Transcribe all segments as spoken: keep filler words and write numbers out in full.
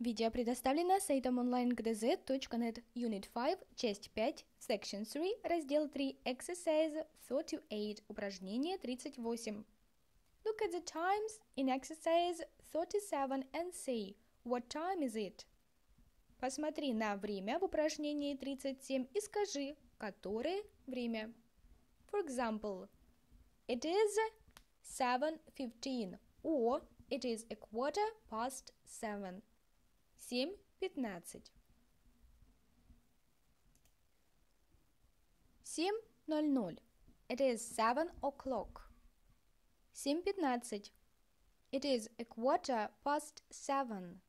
Видео предоставлено сайтом онлайн точка джи ди зет точка нет, Unit пять, часть пять, Section три, раздел три, Exercise тридцать восемь, упражнение тридцать восемь. Look at the times in exercise thirty-seven and say, what time is it? Посмотри на время в упражнении тридцать семь и скажи, которое время. For example, it is seven fifteen or it is a quarter past seven. семь пятнадцать. семь ноль ноль. It is seven o'clock. семь пятнадцать. It is a quarter past seven.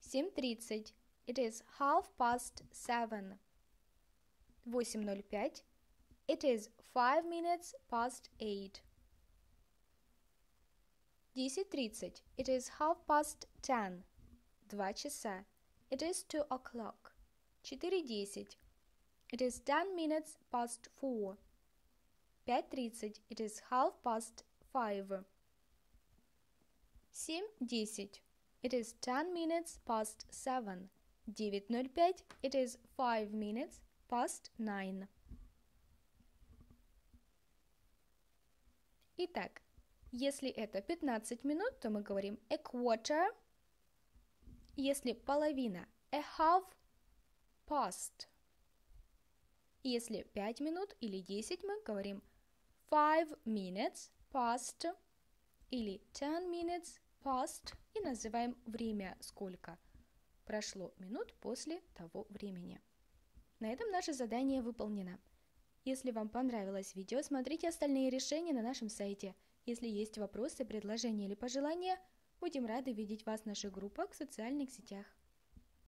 семь тридцать. It is half past seven. восемь ноль пять. It is five minutes past eight. десять тридцать. It is half past ten. два часа. It is two o'clock. четыре десять. It is ten minutes past four. пять тридцать. It is half past five. семь десять. It is ten minutes past seven. девять ноль пять. It is five minutes past nine. Итак, если это пятнадцать минут, то мы говорим a quarter. Если половина, a half past. Если пять минут или десять, мы говорим five minutes past или ten minutes past и называем время, сколько прошло минут после того времени. На этом наше задание выполнено. Если вам понравилось видео, смотрите остальные решения на нашем сайте. Если есть вопросы, предложения или пожелания, будем рады видеть вас в наших группах в социальных сетях.